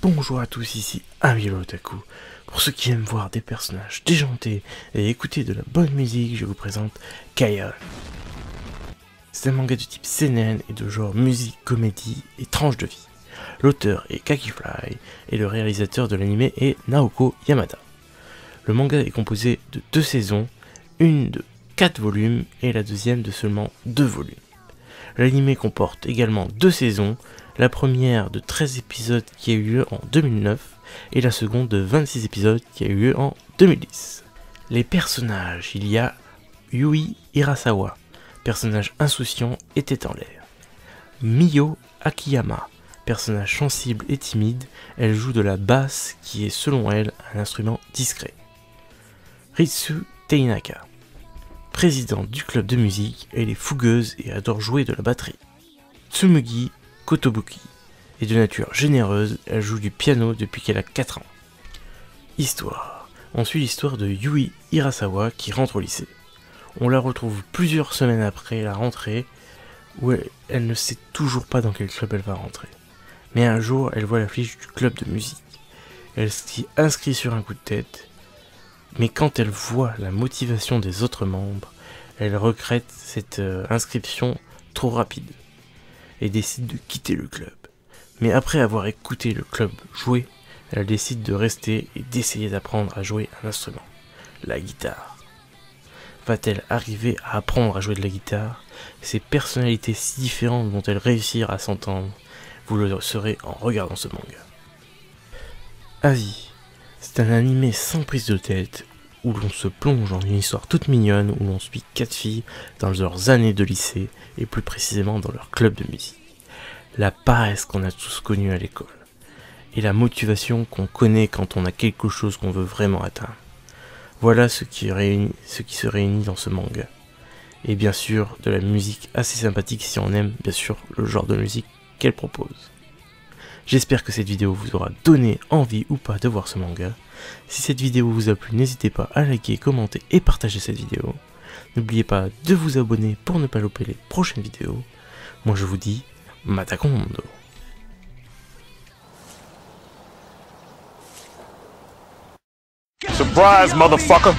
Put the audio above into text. Bonjour à tous, ici Amylol Otaku. Pour ceux qui aiment voir des personnages déjantés et écouter de la bonne musique, je vous présente K-ON! C'est un manga du type seinen et de genre musique, comédie et tranche de vie. L'auteur est Kaki Fly et le réalisateur de l'anime est Naoko Yamada. Le manga est composé de 2 saisons, une de 4 volumes et la deuxième de seulement 2 volumes. L'anime comporte également 2 saisons, la première de 13 épisodes qui a eu lieu en 2009 et la seconde de 26 épisodes qui a eu lieu en 2010. Les personnages, il y a Yui Hirasawa, personnage insouciant et tête en l'air. Mio Akiyama, personnage sensible et timide, elle joue de la basse qui est selon elle un instrument discret. Ritsu Tainaka, présidente du club de musique, elle est fougueuse et adore jouer de la batterie. Tsumugi Kotobuki est de nature généreuse, elle joue du piano depuis qu'elle a 4 ans. Histoire. On suit l'histoire de Yui Hirasawa qui rentre au lycée. On la retrouve plusieurs semaines après la rentrée, où elle ne sait toujours pas dans quel club elle va rentrer. Mais un jour, elle voit l'affiche du club de musique. Elle s'y inscrit sur un coup de tête, mais quand elle voit la motivation des autres membres, elle regrette cette inscription trop rapide et décide de quitter le club. Mais après avoir écouté le club jouer, elle décide de rester et d'essayer d'apprendre à jouer un instrument, la guitare. Va-t-elle arriver à apprendre à jouer de la guitare? Ces personnalités si différentes vont-elles réussir à s'entendre? Vous le saurez en regardant ce manga. Avis. C'est un animé sans prise de tête, où l'on se plonge dans une histoire toute mignonne, où l'on suit 4 filles dans leurs années de lycée, et plus précisément dans leur club de musique. La paresse qu'on a tous connue à l'école, et la motivation qu'on connaît quand on a quelque chose qu'on veut vraiment atteindre. Voilà ce qui se réunit dans ce manga. Et bien sûr, de la musique assez sympathique si on aime, bien sûr, le genre de musique qu'elle propose. J'espère que cette vidéo vous aura donné envie ou pas de voir ce manga. Si cette vidéo vous a plu, n'hésitez pas à liker, commenter et partager cette vidéo. N'oubliez pas de vous abonner pour ne pas louper les prochaines vidéos. Moi je vous dis, Matacondo. Surprise, motherfucker!